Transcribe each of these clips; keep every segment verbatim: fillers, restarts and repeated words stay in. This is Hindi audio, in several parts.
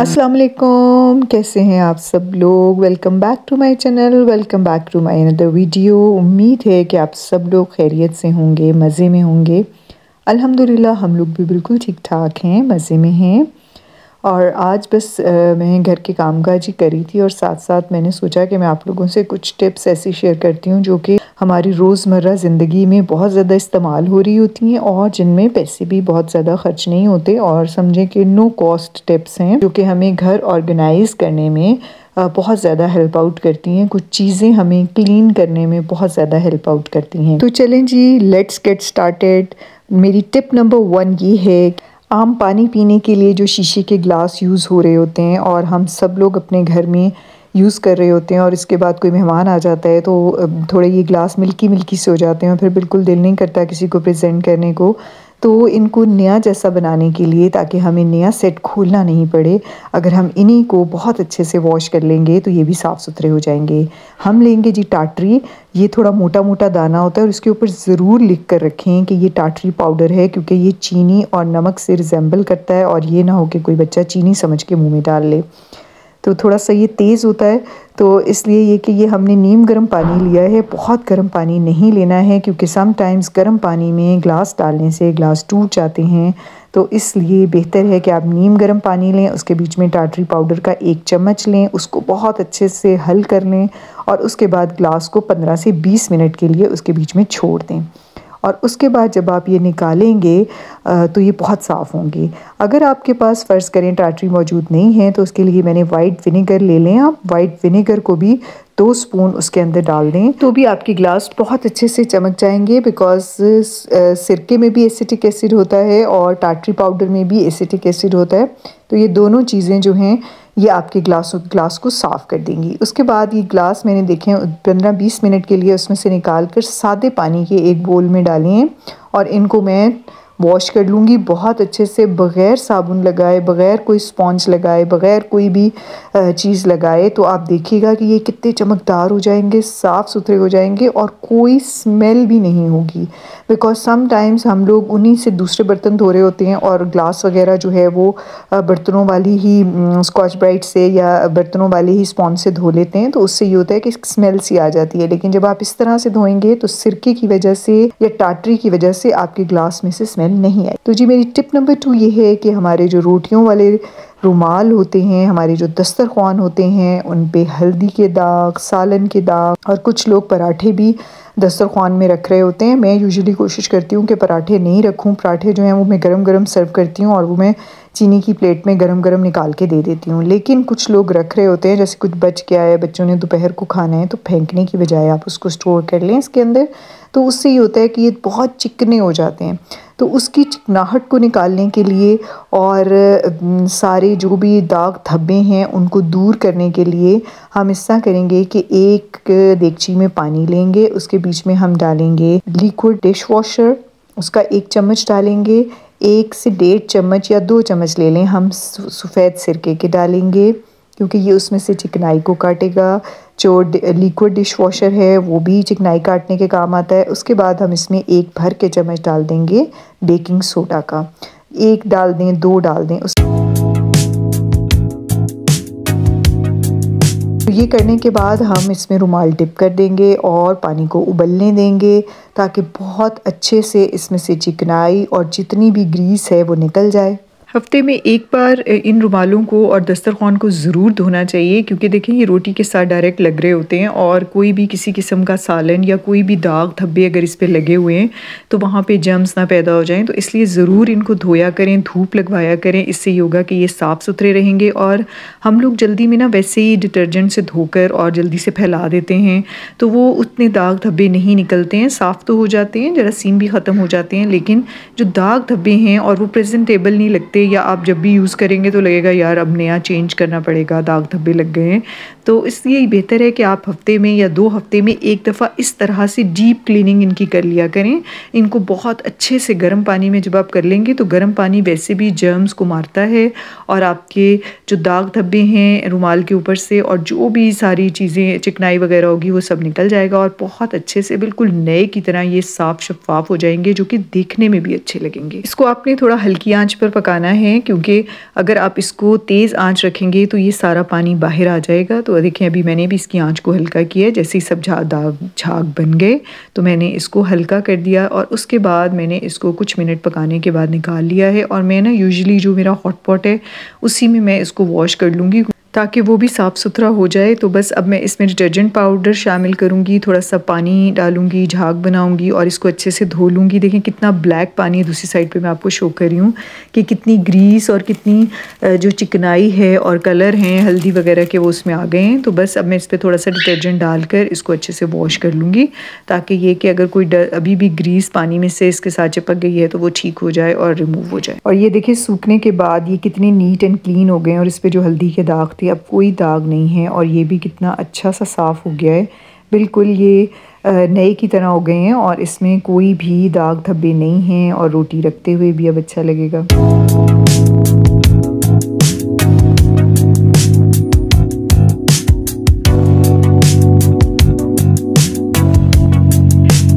अस्सलाम वालेकुम, कैसे हैं आप सब लोग। Welcome back to my channel, welcome back to my another video. उम्मीद है कि आप सब लोग खैरियत से होंगे, मज़े में होंगे। अल्हम्दुलिल्लाह हम लोग भी बिल्कुल ठीक ठाक हैं, मज़े में हैं। और आज बस आ, मैं घर के कामकाज ही करी थी और साथ साथ मैंने सोचा कि मैं आप लोगों से कुछ टिप्स ऐसी शेयर करती हूँ जो कि हमारी रोज़मर्रा ज़िंदगी में बहुत ज़्यादा इस्तेमाल हो रही होती हैं और जिनमें पैसे भी बहुत ज़्यादा ख़र्च नहीं होते और समझें कि नो कॉस्ट टिप्स हैं जो कि हमें घर ऑर्गेनाइज़ करने में बहुत ज़्यादा हेल्प आउट करती हैं। कुछ चीज़ें हमें क्लीन करने में बहुत ज़्यादा हेल्प आउट करती हैं। तो चलें जी, लेट्स गेट स्टार्टेड। मेरी टिप नंबर वन ये है, आम पानी पीने के लिए जो शीशे के ग्लास यूज़ हो रहे होते हैं और हम सब लोग अपने घर में यूज़ कर रहे होते हैं और इसके बाद कोई मेहमान आ जाता है तो थोड़े ये ग्लास मिल्की मिल्की से हो जाते हैं और फिर बिल्कुल दिल नहीं करता किसी को प्रेजेंट करने को। तो इनको नया जैसा बनाने के लिए, ताकि हमें नया सेट खोलना नहीं पड़े, अगर हम इन्हीं को बहुत अच्छे से वॉश कर लेंगे तो ये भी साफ़ सुथरे हो जाएंगे। हम लेंगे जी टाटरी, ये थोड़ा मोटा मोटा दाना होता है और इसके ऊपर ज़रूर लिख कर रखें कि ये टाटरी पाउडर है, क्योंकि ये चीनी और नमक से रिजेंबल करता है और ये ना हो कि कोई बच्चा चीनी समझ के मुँह में डाल ले। तो थोड़ा सा ये तेज़ होता है, तो इसलिए ये कि ये हमने नीम गर्म पानी लिया है, बहुत गर्म पानी नहीं लेना है क्योंकि समटाइम्स गर्म पानी में ग्लास डालने से ग्लास टूट जाते हैं। तो इसलिए बेहतर है कि आप नीम गर्म पानी लें, उसके बीच में टाटरी पाउडर का एक चम्मच लें, उसको बहुत अच्छे से हल कर लें और उसके बाद ग्लास को पंद्रह से बीस मिनट के लिए उसके बीच में छोड़ दें और उसके बाद जब आप ये निकालेंगे तो ये बहुत साफ़ होंगे। अगर आपके पास फ़र्ज़ करें टाटरी मौजूद नहीं है तो उसके लिए मैंने वाइट विनेगर ले लें। आप वाइट विनेगर को भी दो स्पून उसके अंदर डाल दें तो भी आपके ग्लास बहुत अच्छे से चमक जाएंगे, बिकॉज़ सिरके में भी एसिटिक एसिड होता है और टाटरी पाउडर में भी एसिटिक एसिड होता है। तो ये दोनों चीज़ें जो हैं ये आपके ग्लास ग्लास को साफ़ कर देंगी। उसके बाद ये ग्लास मैंने देखे पंद्रह बीस मिनट के लिए उसमें से निकाल कर सादे पानी के एक बोल में डालें और इनको मैं वॉश कर लूँगी बहुत अच्छे से, बग़ैर साबुन लगाए, बग़ैर कोई स्पॉन्ज लगाए, बग़ैर कोई भी चीज़ लगाए। तो आप देखिएगा कि ये कितने चमकदार हो जाएंगे, साफ़ सुथरे हो जाएंगे और कोई स्मेल भी नहीं होगी, बिकॉज़ समटाइम्स हम लोग उन्हीं से दूसरे बर्तन धो रहे होते हैं और ग्लास वगैरह जो है वो बर्तनों वाली ही स्कॉच ब्राइट से या बर्तनों वाले ही स्पॉन्ज से धो लेते हैं, तो उससे ये होता है कि स्मेल सी आ जाती है। लेकिन जब आप इस तरह से धोएंगे तो सिरके की वजह से या टाटरी की वजह से आपके ग्लास में से स्मेल नहीं आई। तो जी मेरी टिप नंबर टू ये है कि हमारे जो रोटियों वाले रुमाल होते हैं, हमारे जो दस्तरख्वान होते हैं, उन पे हल्दी के दाग, सालन के दाग और कुछ लोग पराठे भी दस्तरख्वान में रख रहे होते हैं। मैं यूजुअली कोशिश करती हूँ कि पराठे नहीं रखूँ, पराठे जो हैं वो मैं गरम गरम सर्व करती हूँ और वो मैं चीनी की प्लेट में गरम गरम निकाल के दे देती हूँ। लेकिन कुछ लोग रख रहे होते हैं, जैसे कुछ बच गया है, बच्चों ने दोपहर को खाना है, तो फेंकने की बजाय आप उसको स्टोर कर लें इसके अंदर, तो उससे ये होता है कि ये बहुत चिकने हो जाते हैं। तो उसकी चिकनाहट को निकालने के लिए और सारे जो भी दाग धब्बे हैं उनको दूर करने के लिए हम ऐसा करेंगे कि एक देगची में पानी लेंगे, उसके बीच में हम डालेंगे लिक्विड डिश वॉशर, उसका एक चम्मच डालेंगे, एक से डेढ़ चम्मच या दो चम्मच ले लें हम सफ़ेद सिरके के डालेंगे क्योंकि ये उसमें से चिकनाई को काटेगा। जो लिक्विड डिश वॉशर है वो भी चिकनाई काटने के काम आता है। उसके बाद हम इसमें एक भर के चम्मच डाल देंगे बेकिंग सोडा का, एक डाल दें, दो डाल दें। उस ये करने के बाद हम इसमें रुमाल डिप कर देंगे और पानी को उबलने देंगे ताकि बहुत अच्छे से इसमें से चिकनाई और जितनी भी ग्रीस है वो निकल जाए। हफ्ते में एक बार इन रुमालों को और दस्तरखान को ज़रूर धोना चाहिए क्योंकि देखें ये रोटी के साथ डायरेक्ट लग रहे होते हैं और कोई भी किसी किस्म का सालन या कोई भी दाग धब्बे अगर इस पे लगे हुए हैं तो वहाँ पे जर्म्स ना पैदा हो जाएं, तो इसलिए ज़रूर इनको धोया करें, धूप लगवाया करें। इससे ये होगा कि ये साफ़ सुथरे रहेंगे। और हम लोग जल्दी में ना वैसे ही डिटर्जेंट से धोकर और जल्दी से फैला देते हैं तो वो उतने दाग धब्बे नहीं निकलते हैं, साफ़ तो हो जाते हैं, जरासीम भी ख़त्म हो जाते हैं, लेकिन जो दाग धब्बे हैं और वो प्रेजेंटेबल नहीं लगते या आप जब भी यूज़ करेंगे तो लगेगा यार अब नया चेंज करना पड़ेगा, दाग धब्बे लग गए हैं। तो इसलिए बेहतर है कि आप हफ्ते में या दो हफ्ते में एक दफ़ा इस तरह से डीप क्लीनिंग इनकी कर लिया करें। इनको बहुत अच्छे से गर्म पानी में जब आप कर लेंगे तो गर्म पानी वैसे भी जर्म्स को मारता है और आपके जो दाग धब्बे हैं रुमाल के ऊपर से और जो भी सारी चीज़ें चिकनाई वगैरह होगी वो सब निकल जाएगा और बहुत अच्छे से बिल्कुल नए की तरह ये साफ़ शफाफ हो जाएंगे जो कि देखने में भी अच्छे लगेंगे। इसको आपने थोड़ा हल्की आँच पर पकाना है क्योंकि अगर आप इसको तेज़ आंच रखेंगे तो ये सारा पानी बाहर आ जाएगा। तो देखिए अभी मैंने भी इसकी आंच को हल्का किया है। जैसे ही सब झाग बन गए तो मैंने इसको हल्का कर दिया और उसके बाद मैंने इसको कुछ मिनट पकाने के बाद निकाल लिया है। और मैं ना यूजुअली जो मेरा हॉट पॉट है उसी में मैं इसको वॉश कर लूँगी ताकि वो भी साफ़ सुथरा हो जाए। तो बस अब मैं इसमें डिटर्जेंट पाउडर शामिल करूँगी, थोड़ा सा पानी डालूँगी, झाग बनाऊँगी और इसको अच्छे से धो लूँगी। देखें कितना ब्लैक पानी है, दूसरी साइड पे मैं आपको शो कर रही हूँ कि कितनी ग्रीस और कितनी जो चिकनाई है और कलर हैं हल्दी वगैरह के वो उसमें आ गए हैं। तो बस अब मैं इस पर थोड़ा सा डिटर्जेंट डालकर इसको अच्छे से वॉश कर लूँगी ताकि ये कि अगर कोई अभी भी ग्रीस पानी में से इसके साथ चिपक गई है तो वो ठीक हो जाए और रिमूव हो जाए। और ये देखिए सूखने के बाद ये कितने नीट एंड क्लीन हो गए और इस पर जो हल्दी के दाग, अब कोई दाग नहीं है और ये भी कितना अच्छा सा साफ़ हो गया है, बिल्कुल ये नए की तरह हो गए हैं और इसमें कोई भी दाग धब्बे नहीं हैं और रोटी रखते हुए भी अब अच्छा लगेगा।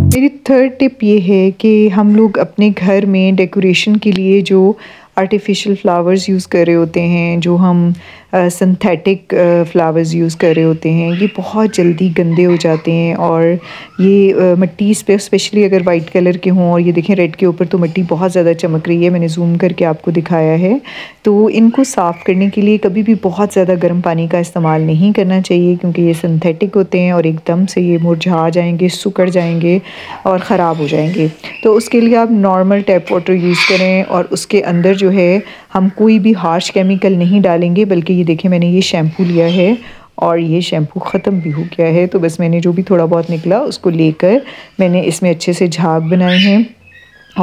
मेरी थर्ड टिप ये है कि हम लोग अपने घर में डेकोरेशन के लिए जो आर्टिफिशियल फ़्लावर्स यूज़ कर रहे होते हैं, जो हम सिंथेटिक फ़्लावर्स यूज़ कर रहे होते हैं, ये बहुत जल्दी गंदे हो जाते हैं। और ये मिट्टी पे स्पेशली अगर वाइट कलर के हों, और ये देखें रेड के ऊपर तो मिट्टी बहुत ज़्यादा चमक रही है, मैंने जूम करके आपको दिखाया है। तो इनको साफ़ करने के लिए कभी भी बहुत ज़्यादा गर्म पानी का इस्तेमाल नहीं करना चाहिए क्योंकि ये सिंथेटिक होते हैं और एकदम से ये मुरझा जाएंगे, सिकुड़ जाएंगे और ख़राब हो जाएंगे। तो उसके लिए आप नॉर्मल टैप वाटर यूज़ करें और उसके अंदर जो है हम कोई भी हार्श केमिकल नहीं डालेंगे। बल्कि ये देखिए मैंने ये शैम्पू लिया है और ये शैम्पू ख़त्म भी हो गया है। तो बस मैंने जो भी थोड़ा बहुत निकला उसको लेकर मैंने इसमें अच्छे से झाग बनाए हैं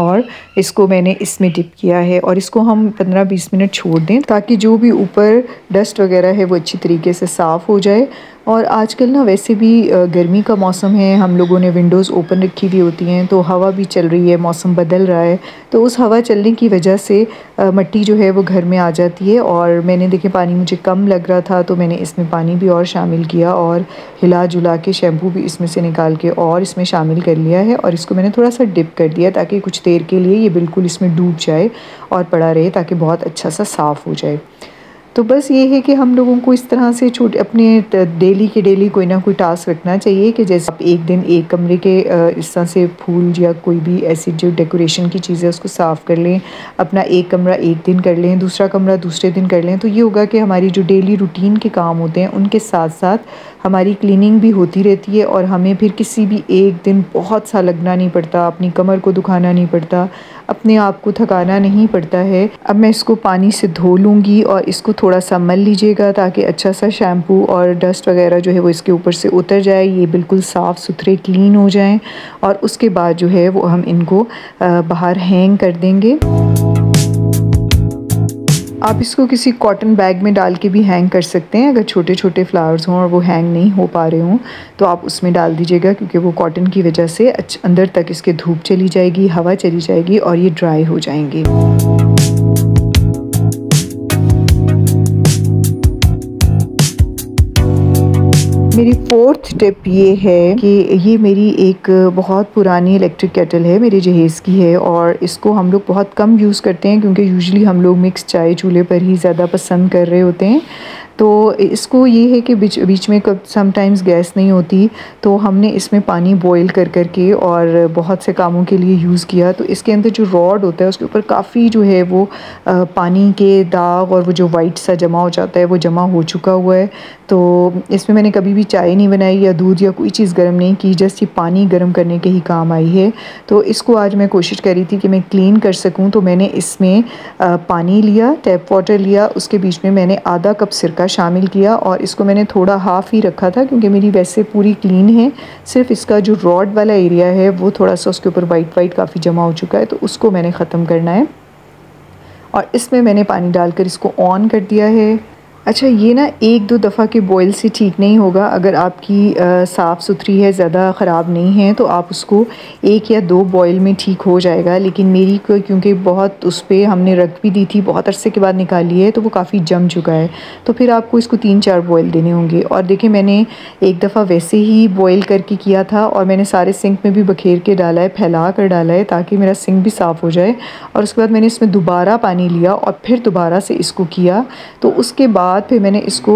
और इसको मैंने इसमें डिप किया है और इसको हम पंद्रह बीस मिनट छोड़ दें ताकि जो भी ऊपर डस्ट वगैरह है वो अच्छी तरीके से साफ़ हो जाए। और आजकल ना वैसे भी गर्मी का मौसम है, हम लोगों ने विंडोज़ ओपन रखी हुई होती हैं तो हवा भी चल रही है, मौसम बदल रहा है, तो उस हवा चलने की वजह से मिट्टी जो है वो घर में आ जाती है। और मैंने देखे पानी मुझे कम लग रहा था तो मैंने इसमें पानी भी और शामिल किया और हिला जुला के शैम्पू भी इसमें से निकाल के और इसमें शामिल कर लिया है और इसको मैंने थोड़ा सा डिप कर दिया ताकि कुछ देर के लिए ये बिल्कुल इसमें डूब जाए और पड़ा रहे ताकि बहुत अच्छा सा साफ़ हो जाए। तो बस ये है कि हम लोगों को इस तरह से छोटे अपने डेली के डेली कोई ना कोई टास्क रखना चाहिए कि जैसे आप एक दिन एक कमरे के इस तरह से फूल या कोई भी ऐसी जो डेकोरेशन की चीज़ें उसको साफ़ कर लें, अपना एक कमरा एक दिन कर लें, दूसरा कमरा दूसरे दिन कर लें। तो ये होगा कि हमारी जो डेली रूटीन के काम होते हैं उनके साथ साथ हमारी क्लीनिंग भी होती रहती है और हमें फिर किसी भी एक दिन बहुत सा लगना नहीं पड़ता, अपनी कमर को दुखाना नहीं पड़ता, अपने आप को थकाना नहीं पड़ता है। अब मैं इसको पानी से धो लूँगी और इसको थोड़ा सा मल लीजिएगा ताकि अच्छा सा शैम्पू और डस्ट वगैरह जो है वो इसके ऊपर से उतर जाए, ये बिल्कुल साफ़ सुथरे क्लीन हो जाएं और उसके बाद जो है वो हम इनको बाहर हैंग कर देंगे। आप इसको किसी कॉटन बैग में डाल के भी हैंग कर सकते हैं। अगर छोटे छोटे फ्लावर्स हों और वो हैंग नहीं हो पा रहे हों तो आप उसमें डाल दीजिएगा क्योंकि वो कॉटन की वजह से अंदर तक इसके धूप चली जाएगी, हवा चली जाएगी और ये ड्राई हो जाएंगे। मेरी फोर्थ टिप ये है कि ये मेरी एक बहुत पुरानी इलेक्ट्रिक केटल है, मेरे जहेज़ की है और इसको हम लोग बहुत कम यूज़ करते हैं क्योंकि यूजुअली हम लोग मिक्स चाय चूल्हे पर ही ज़्यादा पसंद कर रहे होते हैं। तो इसको ये है कि बीच बीच में कब समटाइम्स गैस नहीं होती तो हमने इसमें पानी बॉईल कर कर के और बहुत से कामों के लिए यूज़ किया। तो इसके अंदर जो रॉड होता है उसके ऊपर काफ़ी जो है वो आ, पानी के दाग और वो जो वाइट सा जमा हो जाता है वो जमा हो चुका हुआ है। तो इसमें मैंने कभी भी चाय नहीं बनाई या दूध या कोई चीज़ गर्म नहीं की, जस्ट ये पानी गर्म करने के ही काम आई है। तो इसको आज मैं कोशिश कर रही थी कि मैं क्लीन कर सकूँ, तो मैंने इसमें आ, पानी लिया, टैप वाटर लिया, उसके बीच में मैंने आधा कप सिरका शामिल किया और इसको मैंने थोड़ा हाफ़ ही रखा था क्योंकि मेरी वैसे पूरी क्लीन है, सिर्फ इसका जो रॉड वाला एरिया है वो थोड़ा सा उसके ऊपर वाइट वाइट काफ़ी जमा हो चुका है तो उसको मैंने ख़त्म करना है। और इसमें मैंने पानी डालकर इसको ऑन कर दिया है। अच्छा, ये ना एक दो दफ़ा के बॉयल से ठीक नहीं होगा। अगर आपकी साफ़ सुथरी है, ज़्यादा ख़राब नहीं है, तो आप उसको एक या दो बॉयल में ठीक हो जाएगा। लेकिन मेरी क्योंकि बहुत उस पर हमने रख भी दी थी, बहुत अरसे के बाद निकाली है, तो वो काफ़ी जम चुका है। तो फिर आपको इसको तीन चार बॉयल देने होंगे। और देखिए, मैंने एक दफ़ा वैसे ही बॉयल करके किया था और मैंने सारे सिंक में भी बखेर के डाला है, फैला कर डाला है, ताकि मेरा सिंक भी साफ़ हो जाए। और उसके बाद मैंने इसमें दोबारा पानी लिया और फिर दोबारा से इसको किया। तो उसके बाद फिर मैंने इसको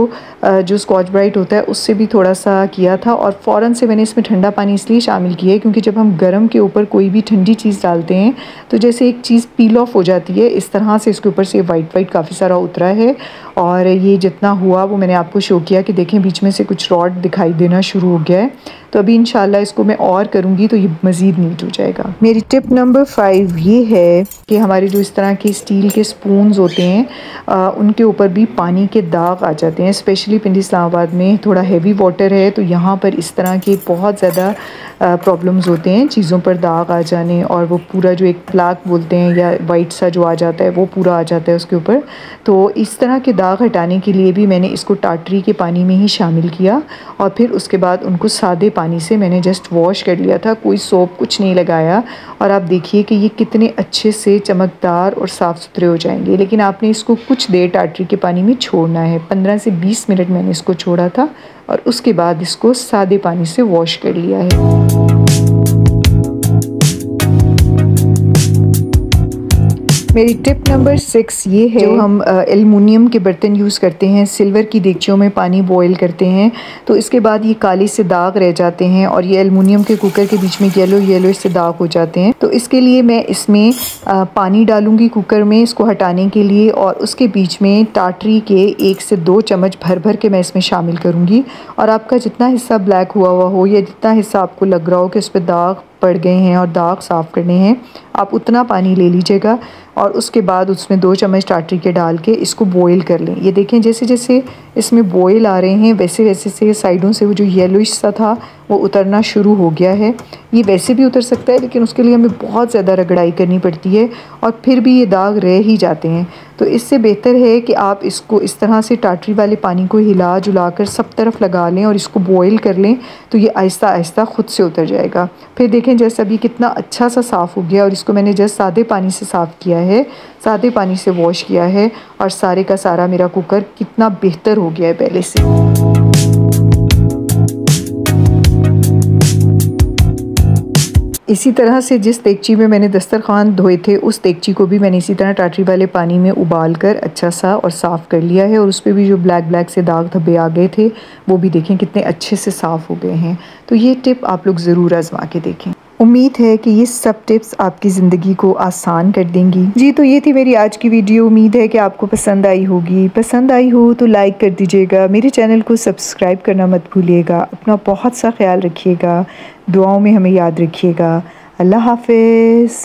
जो स्कॉच ब्राइट होता है उससे भी थोड़ा सा किया था। और फ़ौरन से मैंने इसमें ठंडा पानी इसलिए शामिल किया है क्योंकि जब हम गर्म के ऊपर कोई भी ठंडी चीज़ डालते हैं तो जैसे एक चीज़ पील ऑफ हो जाती है, इस तरह से इसके ऊपर से वाइट वाइट काफ़ी सारा उतरा है। और ये जितना हुआ वो मैंने आपको शो किया कि देखें बीच में से कुछ रॉड दिखाई देना शुरू हो गया है। तो अभी इंशाल्लाह इसको मैं और करूँगी तो ये मज़ीद नीट हो जाएगा। मेरी टिप नंबर फाइव ये है कि हमारे जो इस तरह के स्टील के स्पून्स होते हैं आ, उनके ऊपर भी पानी के दाग आ जाते हैं। स्पेशली पिंडी इस्लामाबाद में थोड़ा हैवी वाटर है तो यहाँ पर इस तरह के बहुत ज़्यादा प्रॉब्लम्स होते हैं, चीज़ों पर दाग आ जाने। और वो पूरा जो एक प्लाक बोलते हैं या वाइट सा जो आ जाता है वो पूरा आ जाता है उसके ऊपर। तो इस तरह के दाग हटाने के लिए भी मैंने इसको टाटरी के पानी में ही शामिल किया और फिर उसके बाद उनको सादे पानी से मैंने जस्ट वॉश कर लिया था, कोई सोप कुछ नहीं लगाया। और आप देखिए कि ये कितने अच्छे से चमकदार और साफ़ सुथरे हो जाएंगे। लेकिन आपने इसको कुछ देर टाटरी के पानी में छोड़ना है, पंद्रह से बीस मिनट मैंने इसको छोड़ा था और उसके बाद इसको सादे पानी से वॉश कर लिया है। मेरी टिप नंबर सिक्स ये है, जो हम एल्युमिनियम के बर्तन यूज़ करते हैं, सिल्वर की देगचियों में पानी बॉयल करते हैं तो इसके बाद ये काले से दाग रह जाते हैं और ये एल्युमिनियम के कुकर के बीच में येलो येलो से दाग हो जाते हैं। तो इसके लिए मैं इसमें आ, पानी डालूंगी कुकर में इसको हटाने के लिए और उसके बीच में टाटरी के एक से दो चम्मच भर भर के मैं इसमें शामिल करूँगी। और आपका जितना हिस्सा ब्लैक हुआ हुआ हो या जितना हिस्सा आपको लग रहा हो कि उस पर दाग पड़ गए हैं और दाग साफ़ करने हैं, आप उतना पानी ले लीजिएगा और उसके बाद उसमें दो चम्मच टाटरी के डाल के इसको बॉयल कर लें। ये देखें जैसे जैसे इसमें बॉयल आ रहे हैं वैसे वैसे से साइडों से वो जो येलोइश सा था वो उतरना शुरू हो गया है। ये वैसे भी उतर सकता है लेकिन उसके लिए हमें बहुत ज़्यादा रगड़ाई करनी पड़ती है और फिर भी ये दाग रह ही जाते हैं। तो इससे बेहतर है कि आप इसको इस तरह से टाटरी वाले पानी को हिला जुला कर सब तरफ लगा लें और इसको बॉयल कर लें तो ये आहिस्ता आहिस्ता ख़ुद से उतर जाएगा। फिर देखें जैसा अभी कितना अच्छा सा साफ़ हो गया और इसको मैंने जस्ट सादे पानी से साफ़ किया है, सादे पानी से वॉश किया है और सारे का सारा मेरा कुकर कितना बेहतर हो गया है पहले से। इसी तरह से जिस देगची में मैंने दस्तरखान धोए थे उस देगची को भी मैंने इसी तरह टाटरी वाले पानी में उबाल कर अच्छा सा और साफ़ कर लिया है और उस पर भी जो ब्लैक ब्लैक से दाग धब्बे आ गए थे वो भी देखें कितने अच्छे से साफ़ हो गए हैं। तो ये टिप आप लोग ज़रूर आजमा के देखें। उम्मीद है कि ये सब टिप्स आपकी ज़िंदगी को आसान कर देंगी। जी, तो ये थी मेरी आज की वीडियो। उम्मीद है कि आपको पसंद आई होगी। पसंद आई हो तो लाइक कर दीजिएगा, मेरे चैनल को सब्सक्राइब करना मत भूलिएगा। अपना बहुत सा ख्याल रखिएगा, दुआओं में हमें याद रखिएगा। अल्लाह हाफिज़।